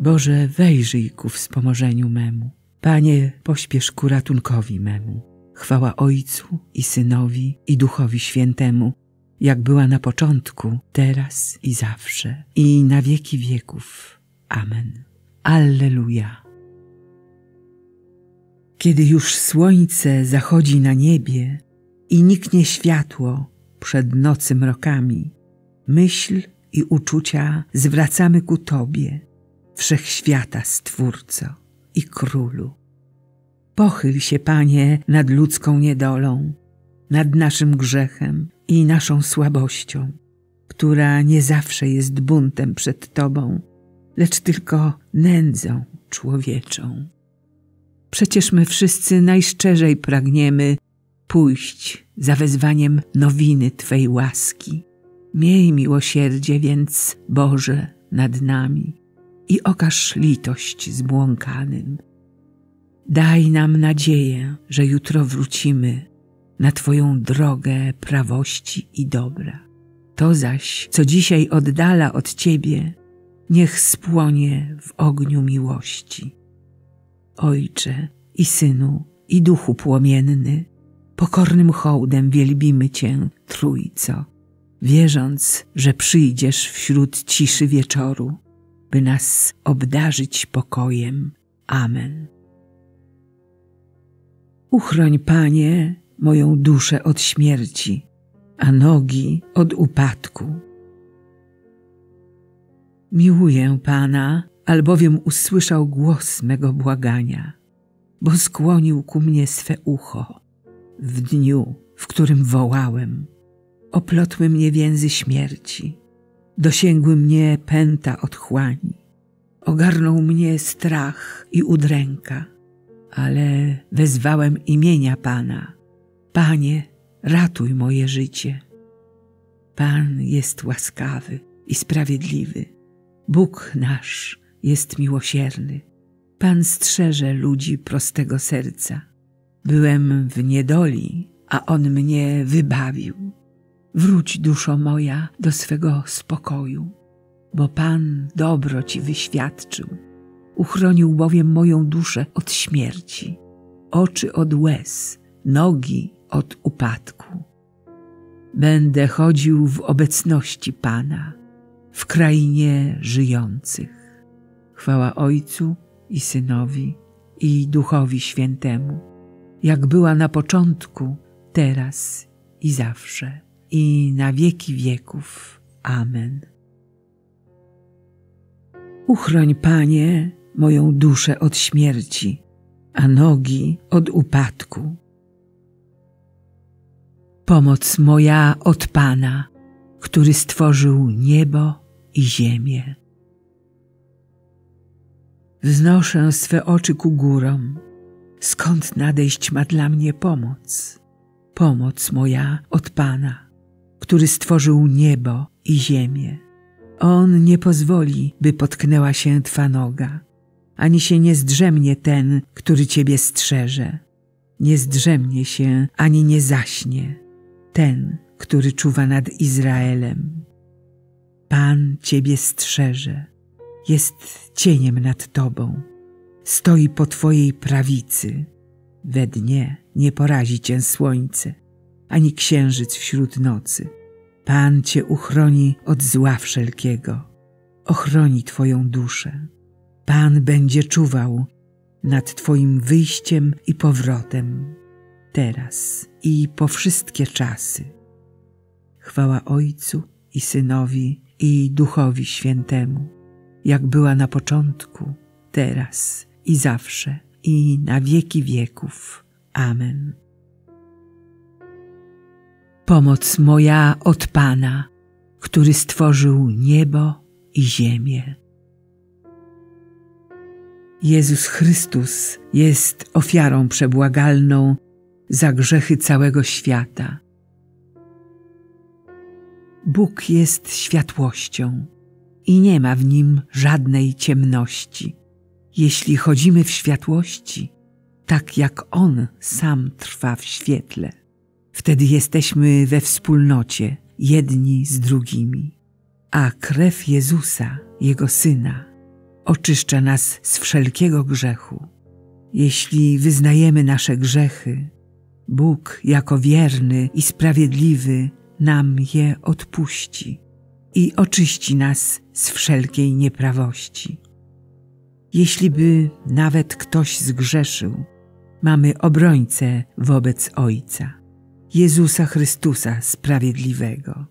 Boże, wejrzyj ku wspomożeniu memu. Panie, pośpiesz ku ratunkowi memu. Chwała Ojcu i Synowi i Duchowi Świętemu, jak była na początku, teraz i zawsze, i na wieki wieków. Amen. Alleluja. Kiedy już słońce zachodzi na niebie i niknie światło przed nocy mrokami, myśl i uczucia zwracamy ku Tobie, Wszechświata Stwórco i Królu. Pochyl się, Panie, nad ludzką niedolą, nad naszym grzechem i naszą słabością, która nie zawsze jest buntem przed Tobą, lecz tylko nędzą człowieczą. Przecież my wszyscy najszczerzej pragniemy pójść za wezwaniem nowiny Twej łaski. Miej miłosierdzie więc, Boże, nad nami i okaż litość zbłąkanym. Daj nam nadzieję, że jutro wrócimy na Twoją drogę prawości i dobra. To zaś, co dzisiaj oddala od Ciebie, niech spłonie w ogniu miłości. Ojcze i Synu i Duchu Płomienny, pokornym hołdem wielbimy Cię, Trójco, wierząc, że przyjdziesz wśród ciszy wieczoru, by nas obdarzyć pokojem. Amen. Uchroń, Panie, moją duszę od śmierci, a nogi od upadku. Miłuję Pana, albowiem usłyszał głos mego błagania, bo skłonił ku mnie swe ucho w dniu, w którym wołałem. Oplotły mnie więzy śmierci, dosięgły mnie pęta otchłani, ogarnął mnie strach i udręka, ale wezwałem imienia Pana. Panie, ratuj moje życie. Pan jest łaskawy i sprawiedliwy. Bóg nasz jest miłosierny. Pan strzeże ludzi prostego serca. Byłem w niedoli, a On mnie wybawił. Wróć, duszo moja, do swego spokoju, bo Pan dobro Ci wyświadczył. Uchronił bowiem moją duszę od śmierci, oczy od łez, nogi od upadku. Będę chodził w obecności Pana, w krainie żyjących. Chwała Ojcu i Synowi i Duchowi Świętemu, jak była na początku, teraz i zawsze, i na wieki wieków. Amen. Uchroń, Panie, moją duszę od śmierci, a nogi od upadku. Pomoc moja od Pana, który stworzył niebo i ziemię. Wznoszę swe oczy ku górom. Skąd nadejść ma dla mnie pomoc? Pomoc moja od Pana, który stworzył niebo i ziemię. On nie pozwoli, by potknęła się Twa noga, ani się nie zdrzemnie ten, który Ciebie strzeże. Nie zdrzemnie się, ani nie zaśnie ten, który czuwa nad Izraelem. Pan Ciebie strzeże, jest cieniem nad Tobą, stoi po Twojej prawicy. We dnie nie porazi Cię słońce, ani księżyc wśród nocy. Pan Cię uchroni od zła wszelkiego, ochroni Twoją duszę. Pan będzie czuwał nad Twoim wyjściem i powrotem, teraz i po wszystkie czasy. Chwała Ojcu i Synowi i Duchowi Świętemu, jak była na początku, teraz i zawsze, i na wieki wieków. Amen. Pomoc moja od Pana, który stworzył niebo i ziemię. Jezus Chrystus jest ofiarą przebłagalną za grzechy całego świata. Bóg jest światłością i nie ma w Nim żadnej ciemności. Jeśli chodzimy w światłości, tak jak On sam trwa w świetle, wtedy jesteśmy we wspólnocie jedni z drugimi, a krew Jezusa, Jego Syna, oczyszcza nas z wszelkiego grzechu. Jeśli wyznajemy nasze grzechy, Bóg jako wierny i sprawiedliwy nam je odpuści i oczyści nas z wszelkiej nieprawości. Jeśli by nawet ktoś zgrzeszył, mamy obrońcę wobec Ojca, Jezusa Chrystusa Sprawiedliwego.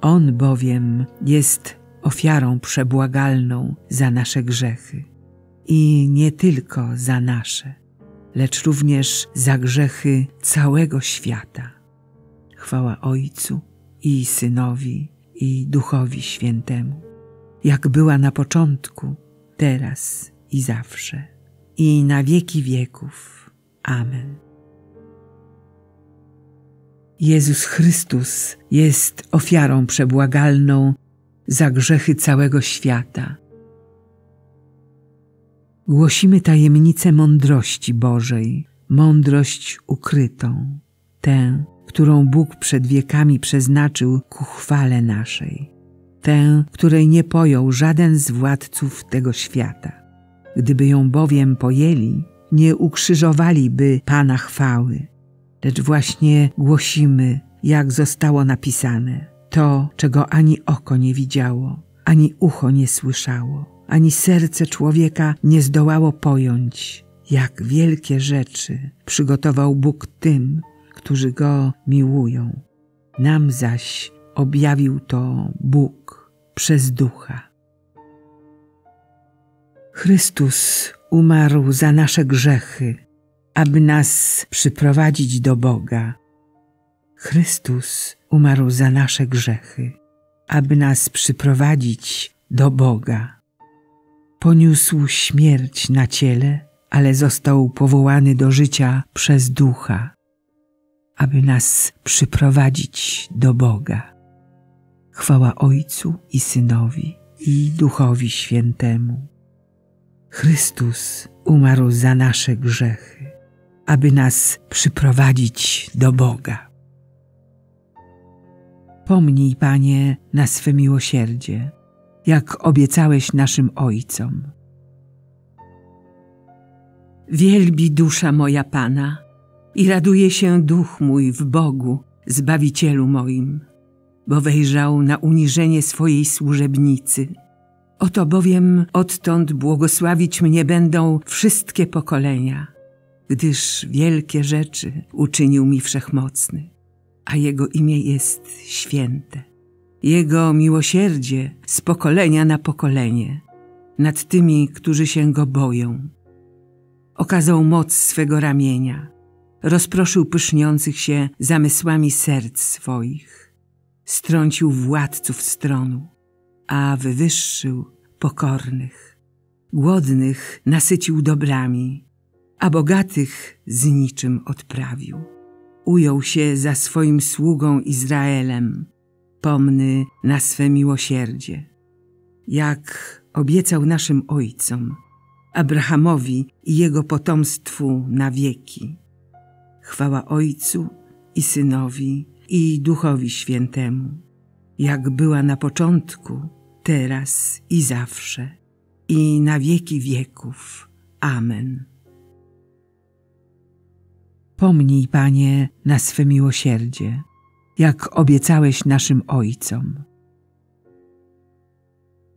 On bowiem jest ofiarą przebłagalną za nasze grzechy i nie tylko za nasze, lecz również za grzechy całego świata. Chwała Ojcu i Synowi, i Duchowi Świętemu, jak była na początku, teraz i zawsze, i na wieki wieków. Amen. Jezus Chrystus jest ofiarą przebłagalną za grzechy całego świata. Głosimy tajemnicę mądrości Bożej, mądrość ukrytą, tę, którą Bóg przed wiekami przeznaczył ku chwale naszej, tę, której nie pojął żaden z władców tego świata. Gdyby ją bowiem pojęli, nie ukrzyżowaliby Pana chwały, lecz właśnie głosimy, jak zostało napisane, to, czego ani oko nie widziało, ani ucho nie słyszało, ani serce człowieka nie zdołało pojąć, jak wielkie rzeczy przygotował Bóg tym, którzy Go miłują. Nam zaś objawił to Bóg przez Ducha. Chrystus umarł za nasze grzechy, aby nas przyprowadzić do Boga. Chrystus umarł za nasze grzechy, aby nas przyprowadzić do Boga. Poniósł śmierć na ciele, ale został powołany do życia przez Ducha, aby nas przyprowadzić do Boga. Chwała Ojcu i Synowi, i Duchowi Świętemu. Chrystus umarł za nasze grzechy, aby nas przyprowadzić do Boga. Pomnij, Panie, na swe miłosierdzie, jak obiecałeś naszym ojcom. Wielbi dusza moja Pana i raduje się duch mój w Bogu, Zbawicielu moim, bo wejrzał na uniżenie swojej służebnicy. Oto bowiem odtąd błogosławić mnie będą wszystkie pokolenia, gdyż wielkie rzeczy uczynił mi Wszechmocny, a Jego imię jest święte. Jego miłosierdzie z pokolenia na pokolenie nad tymi, którzy się Go boją. Okazał moc swego ramienia, rozproszył pyszniących się zamysłami serc swoich, strącił władców stronu, a wywyższył pokornych. Głodnych nasycił dobrami, a bogatych z niczym odprawił. Ujął się za swoim sługą Izraelem, pomny na swe miłosierdzie, jak obiecał naszym ojcom, Abrahamowi i jego potomstwu na wieki. Chwała Ojcu i Synowi, i Duchowi Świętemu, jak była na początku, teraz i zawsze, i na wieki wieków. Amen. Pomnij, Panie, na swe miłosierdzie, jak obiecałeś naszym ojcom.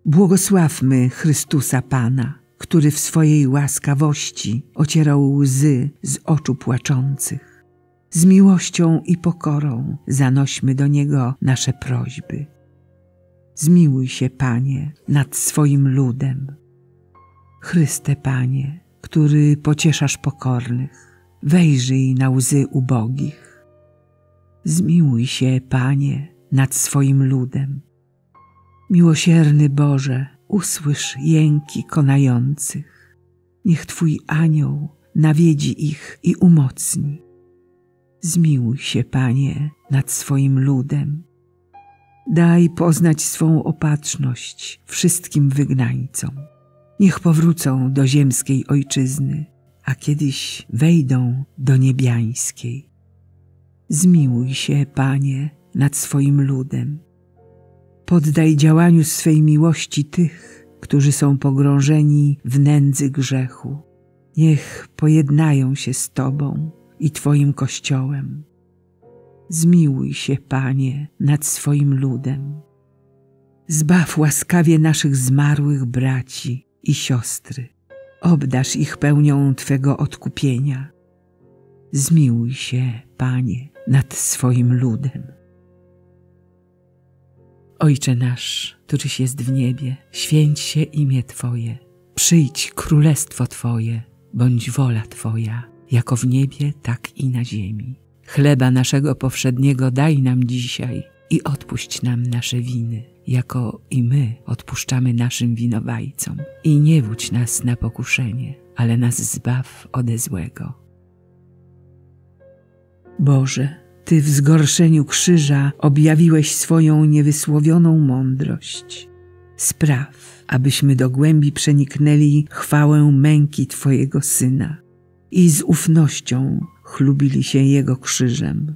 Błogosławmy Chrystusa Pana, który w swojej łaskawości ocierał łzy z oczu płaczących. Z miłością i pokorą zanośmy do Niego nasze prośby. Zmiłuj się, Panie, nad swoim ludem. Chryste, Panie, który pocieszasz pokornych, wejrzyj na łzy ubogich. Zmiłuj się, Panie, nad swoim ludem. Miłosierny Boże, usłysz jęki konających. Niech Twój anioł nawiedzi ich i umocni. Zmiłuj się, Panie, nad swoim ludem. Daj poznać swą opatrzność wszystkim wygnańcom. Niech powrócą do ziemskiej ojczyzny, a kiedyś wejdą do niebiańskiej. Zmiłuj się, Panie, nad swoim ludem. Poddaj działaniu swej miłości tych, którzy są pogrążeni w nędzy grzechu. Niech pojednają się z Tobą i Twoim Kościołem. Zmiłuj się, Panie, nad swoim ludem. Zbaw łaskawie naszych zmarłych braci i siostry. Obdarz ich pełnią Twego odkupienia. Zmiłuj się, Panie, nad swoim ludem. Ojcze nasz, któryś jest w niebie, święć się imię Twoje. Przyjdź królestwo Twoje, bądź wola Twoja, jako w niebie, tak i na ziemi. Chleba naszego powszedniego daj nam dzisiaj i odpuść nam nasze winy, jako i my odpuszczamy naszym winowajcom. I nie wódź nas na pokuszenie, ale nas zbaw ode złego. Boże, Ty w zgorszeniu krzyża objawiłeś swoją niewysłowioną mądrość. Spraw, abyśmy do głębi przeniknęli chwałę męki Twojego Syna i z ufnością chlubili się Jego krzyżem,